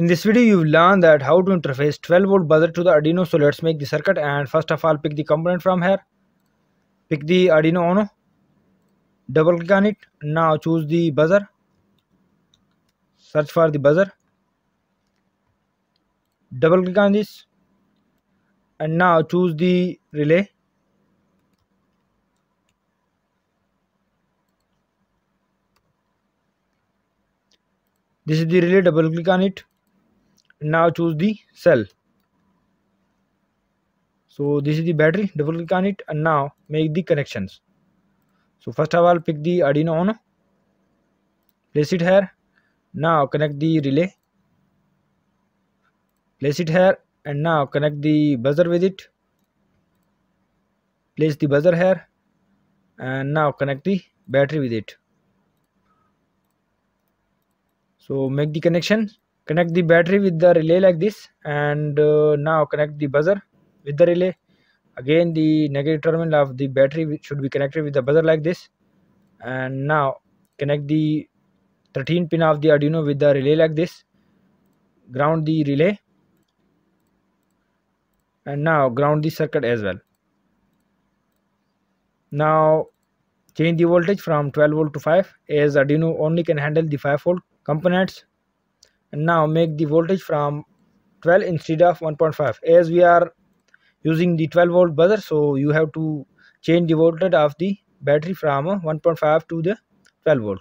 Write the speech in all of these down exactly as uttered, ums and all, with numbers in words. In this video you will learn that how to interface twelve volt buzzer to the Arduino. So let's make the circuit, and first of all pick the component from here. Pick the Arduino Uno, double click on it. Now choose the buzzer, search for the buzzer, double click on this, and now choose the relay. This is the relay, double click on it. Now choose the cell. So this is the battery, double click on it, and now make the connections. So first of all pick the Arduino Uno, place it here. Now connect the relay, place it here, and now connect the buzzer with it. Place the buzzer here, and now connect the battery with it. So make the connection, connect the battery with the relay like this, and uh, now connect the buzzer with the relay. Again the negative terminal of the battery should be connected with the buzzer like this, and now connect the thirteen pin of the Arduino with the relay like this. Ground the relay, and now ground the circuit as well. Now change the voltage from twelve volt to five, as Arduino only can handle the five volt components. And now make the voltage from twelve instead of one point five, as we are using the twelve volt buzzer, so you have to change the voltage of the battery from one point five to the twelve volt.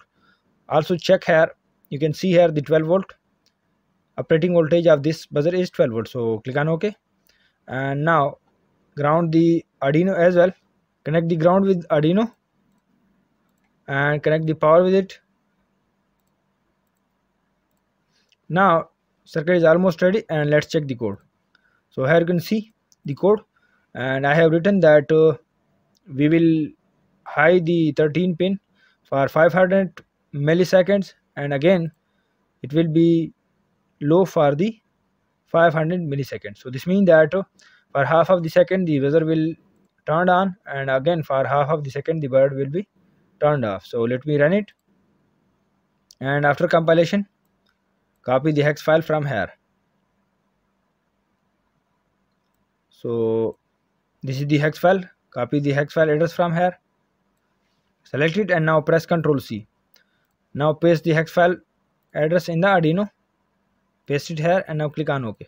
Also check here, you can see here the twelve volt operating voltage of this buzzer is twelve volt, so click on OK. And now ground the Arduino as well. Connect the ground with Arduino and connect the power with it. Now circuit is almost ready, and let's check the code. So here you can see the code, and I have written that uh, we will high the thirteen pin for five hundred milliseconds, and again it will be low for the five hundred milliseconds. So this means that uh, for half of the second the buzzer will turn on, and again for half of the second the bird will be turned off. So let me run it, and after compilation copy the hex file from here. So this is the hex file, copy the hex file address from here, select it, and now press control C. Now paste the hex file address in the Arduino, paste it here, and now click on OK.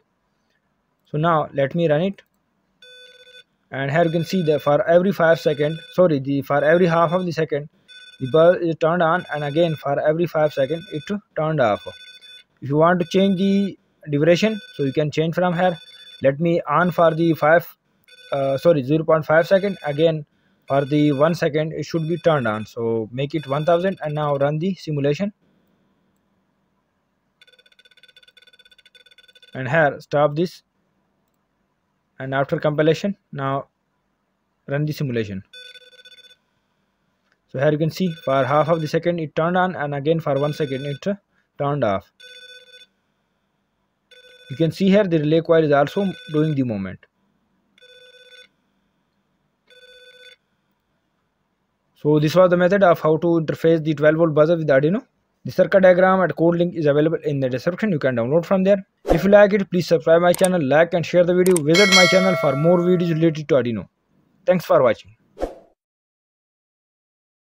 So now let me run it, and here you can see that for every five seconds, sorry the for every half of the second the bulb is turned on, and again for every five seconds it turned off. If you want to change the duration, so you can change from here. Let me on for the five uh, sorry zero point five second, again for the one second it should be turned on, so make it one thousand, and now run the simulation, and here stop this, and after compilation now run the simulation. So here you can see for half of the second it turned on, and again for one second it uh, turned off. You can see here the relay coil is also doing the movement. So this was the method of how to interface the twelve volt buzzer with Arduino. The circuit diagram and code link is available in the description. You can download from there. If you like it, please subscribe my channel, like and share the video. Visit my channel for more videos related to Arduino. Thanks for watching.